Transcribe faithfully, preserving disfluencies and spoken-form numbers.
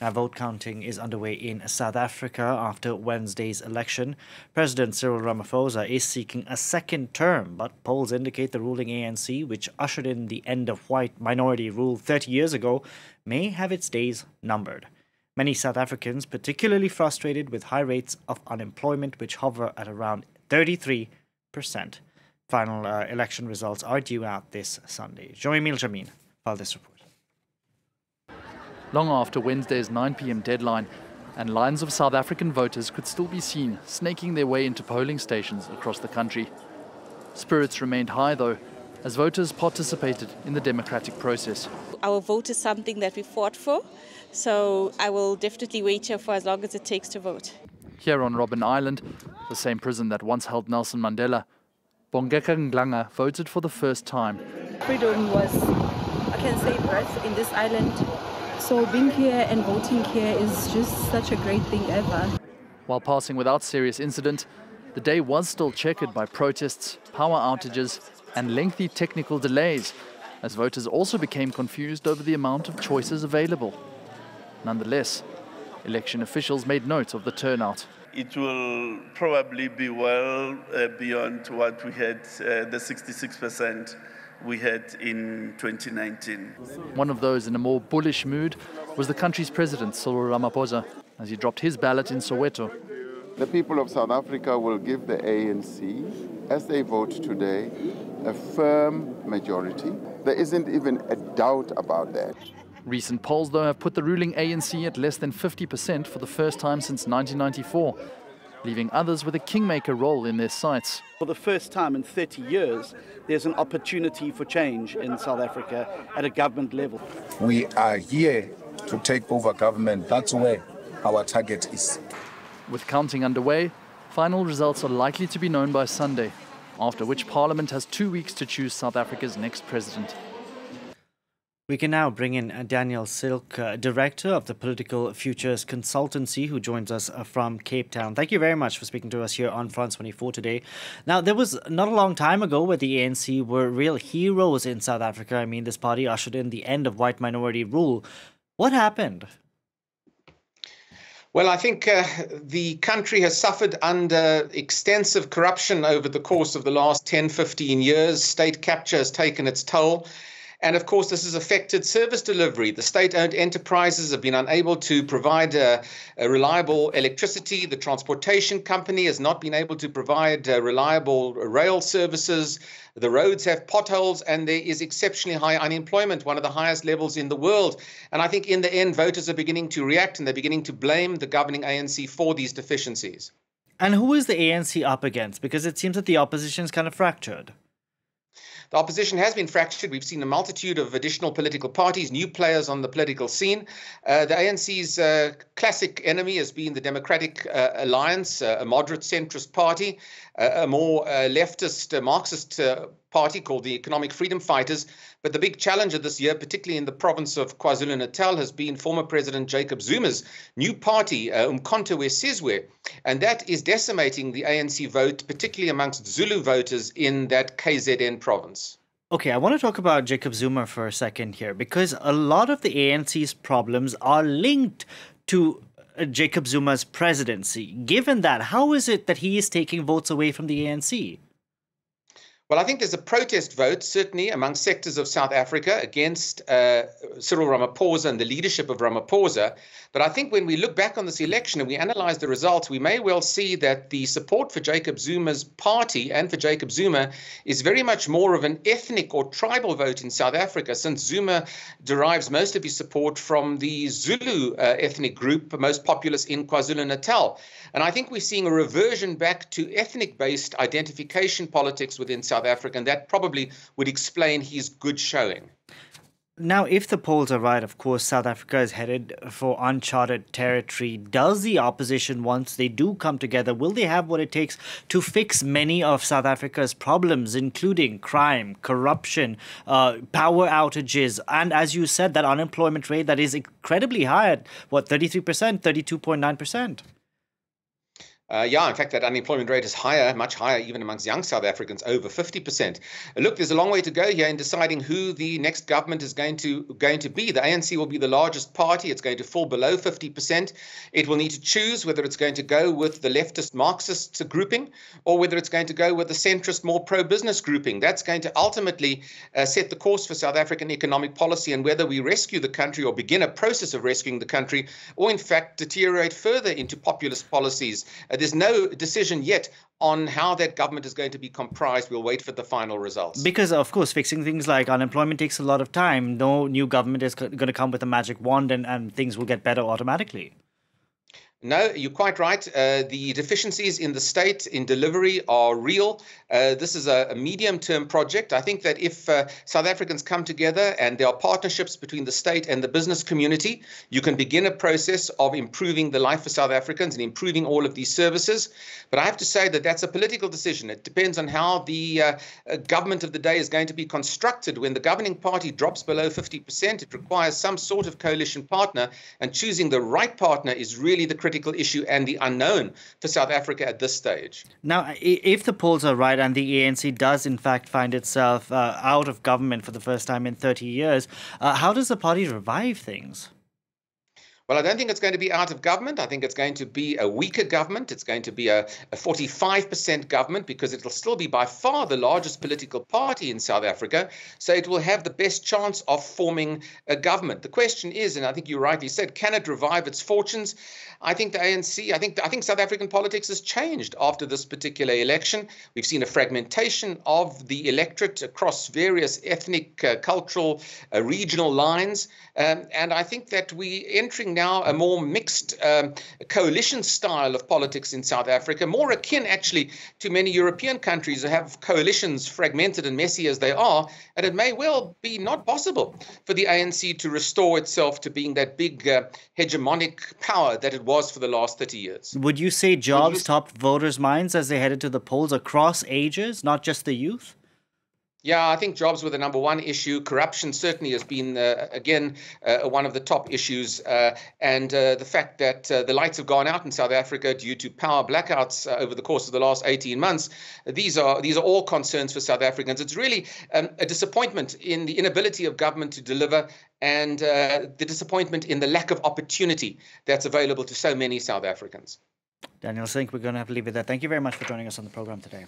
Now, vote counting is underway in South Africa after Wednesday's election. President Cyril Ramaphosa is seeking a second term, but polls indicate the ruling A N C, which ushered in the end of white minority rule thirty years ago, may have its days numbered. Many South Africans particularly frustrated with high rates of unemployment, which hover at around thirty-three percent. Final uh, election results are due out this Sunday. Joemil Jamin filed this report. Long after Wednesday's nine p m deadline, and lines of South African voters could still be seen snaking their way into polling stations across the country. Spirits remained high, though, as voters participated in the democratic process. Our vote is something that we fought for, so I will definitely wait here for as long as it takes to vote. Here on Robben Island, the same prison that once held Nelson Mandela, Bongeka Nglanga voted for the first time. Freedom was, I can say, birthed in this island. So being here and voting here is just such a great thing ever. While passing without serious incident, the day was still checkered by protests, power outages and lengthy technical delays, as voters also became confused over the amount of choices available. Nonetheless, election officials made note of the turnout. It will probably be well uh, beyond what we had, uh, the sixty-six percent. We had in twenty nineteen. One of those in a more bullish mood was the country's president, Cyril Ramaphosa, as he dropped his ballot in Soweto. The people of South Africa will give the A N C, as they vote today, a firm majority. There isn't even a doubt about that. Recent polls, though, have put the ruling A N C at less than fifty percent for the first time since nineteen ninety-four. Leaving others with a kingmaker role in their sights. For the first time in thirty years, there's an opportunity for change in South Africa at a government level. We are here to take over government. That's where our target is. With counting underway, final results are likely to be known by Sunday, after which Parliament has two weeks to choose South Africa's next president. We can now bring in Daniel Silke, director of the Political Futures Consultancy, who joins us from Cape Town. Thank you very much for speaking to us here on France twenty-four today. Now, there was not a long time ago where the A N C were real heroes in South Africa. I mean, this party ushered in the end of white minority rule. What happened? Well, I think uh, the country has suffered under extensive corruption over the course of the last ten, fifteen years. State capture has taken its toll. And of course, this has affected service delivery. The state-owned enterprises have been unable to provide uh, a reliable electricity. The transportation company has not been able to provide uh, reliable rail services. The roads have potholes, and there is exceptionally high unemployment, one of the highest levels in the world. And I think in the end, voters are beginning to react, and they're beginning to blame the governing A N C for these deficiencies. And who is the A N C up against? Because it seems that the opposition is kind of fractured. The opposition has been fractured. We've seen a multitude of additional political parties, new players on the political scene. Uh, the A N C's uh, classic enemy has been the Democratic uh, Alliance, uh, a moderate centrist party, uh, a more uh, leftist uh, Marxist uh, party called the Economic Freedom Fighters. But the big challenger this year, particularly in the province of KwaZulu-Natal, has been former President Jacob Zuma's new party, uh, Umkhonto we Sizwe. And that is decimating the A N C vote, particularly amongst Zulu voters in that K Z N province. Okay, I want to talk about Jacob Zuma for a second here, because a lot of the A N C's problems are linked to uh, Jacob Zuma's presidency. Given that, how is it that he is taking votes away from the A N C? Well, I think there's a protest vote, certainly, among sectors of South Africa against uh, Cyril Ramaphosa and the leadership of Ramaphosa. But I think when we look back on this election and we analyse the results, we may well see that the support for Jacob Zuma's party and for Jacob Zuma is very much more of an ethnic or tribal vote in South Africa, since Zuma derives most of his support from the Zulu uh, ethnic group, most populous in KwaZulu-Natal. And I think we're seeing a reversion back to ethnic-based identification politics within South Africa. Africa, and that probably would explain his good showing. Now, if the polls are right, of course, South Africa is headed for uncharted territory. Does the opposition, once they do come together, will they have what it takes to fix many of South Africa's problems, including crime, corruption, uh, power outages, and, as you said, that unemployment rate that is incredibly high at, what, thirty-three percent, thirty-two point nine percent? Uh, yeah, in fact, that unemployment rate is higher, much higher, even amongst young South Africans, over fifty percent. Look, there's a long way to go here in deciding who the next government is going to going to be. The A N C will be the largest party. It's going to fall below fifty percent. It will need to choose whether it's going to go with the leftist Marxist grouping or whether it's going to go with the centrist, more pro-business grouping. That's going to ultimately uh, set the course for South African economic policy and whether we rescue the country or begin a process of rescuing the country or, in fact, deteriorate further into populist policies. Uh, There's no decision yet on how that government is going to be comprised. We'll wait for the final results. Because, of course, fixing things like unemployment takes a lot of time. No new government is going to come with a magic wand and, and things will get better automatically. No, you're quite right. Uh, the deficiencies in the state in delivery are real. Uh, this is a, a medium-term project. I think that if uh, South Africans come together and there are partnerships between the state and the business community, you can begin a process of improving the life for South Africans and improving all of these services. But I have to say that that's a political decision. It depends on how the uh, government of the day is going to be constructed. When the governing party drops below fifty percent, it requires some sort of coalition partner, and choosing the right partner is really the critical critical issue and the unknown for South Africa at this stage. Now, if the polls are right and the A N C does in fact find itself uh, out of government for the first time in thirty years, uh, how does the party revive things? Well, I don't think it's going to be out of government. I think it's going to be a weaker government. It's going to be a, a forty-five percent government because it will still be by far the largest political party in South Africa. So it will have the best chance of forming a government. The question is, and I think you rightly said, can it revive its fortunes? I think the A N C, I think, I think South African politics has changed after this particular election. We've seen a fragmentation of the electorate across various ethnic, uh, cultural, uh, regional lines. Um, and I think that we're entering now Now a more mixed um, coalition style of politics in South Africa, more akin actually to many European countries that have coalitions fragmented and messy as they are, and it may well be not possible for the A N C to restore itself to being that big uh, hegemonic power that it was for the last thirty years. Would you say jobs you... topped voters' minds as they headed to the polls across ages, not just the youth? Yeah, I think jobs were the number one issue. Corruption certainly has been, uh, again, uh, one of the top issues. Uh, and uh, the fact that uh, the lights have gone out in South Africa due to power blackouts uh, over the course of the last eighteen months, these are these are all concerns for South Africans. It's really um, a disappointment in the inability of government to deliver and uh, the disappointment in the lack of opportunity that's available to so many South Africans. Daniel Silke, we're going to have to leave it there. Thank you very much for joining us on the program today.